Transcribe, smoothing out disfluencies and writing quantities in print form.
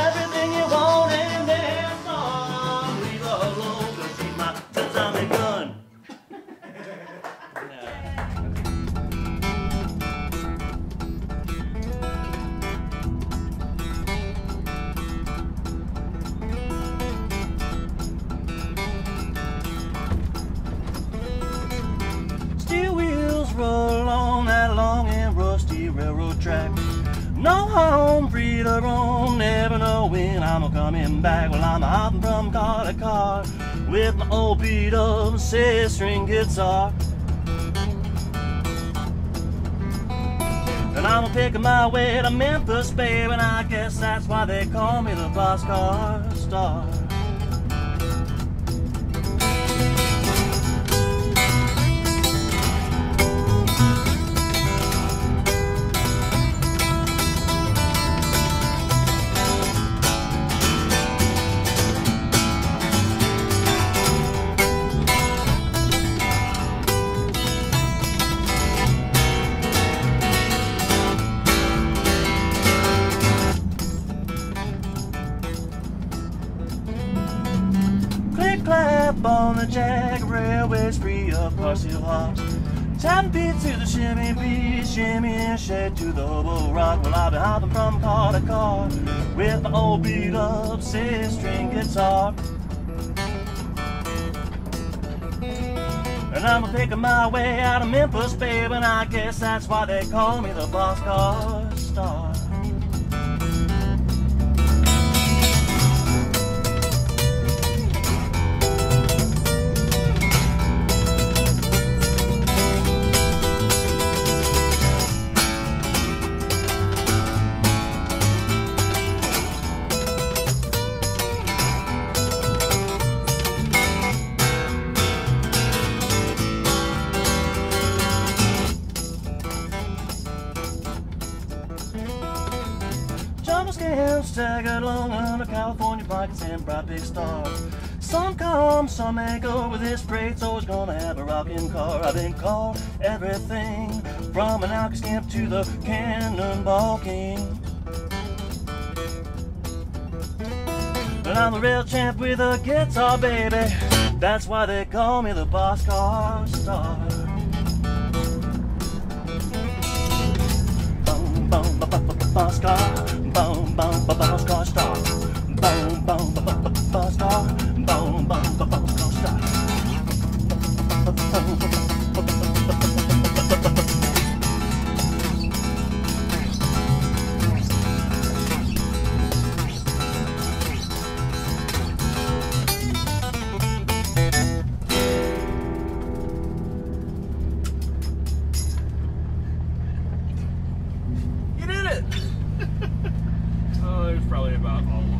Everything you want in that song. Leave her alone, cause she's my atomic gun. Steel wheels roll along that long and rusty railroad track. No home free to roam, never know when I'm a coming back. Well, I'm hopping from car to car with my old beat-up six-string guitar. And I'm picking my way to Memphis, babe, and I guess that's why they call me the Boxcar Star. Clap on the jack, railways free of parcel hops. Tapping beat to the shimmy beat, shimmy and shake to the hobo rock. Well, I've been hopping from car to car with my old beat up six-string guitar. And I'm picking my way out of Memphis, babe, and I guess that's why they call me the Boxcar Star. Staggered along under California pockets and bright big stars. Some come, some may go. With this freight, so it's gonna have a rocking car. I've been called everything from an alky scamp to the cannonball king. But I'm a real champ with a guitar, baby. That's why they call me the Boxcar Star. Boom, boom, Boxcar. Boom, boom, Boxcar Star. Boom, boom, Boxcar Star. Boom, boom, Boxcar Star. You did it! It was probably about all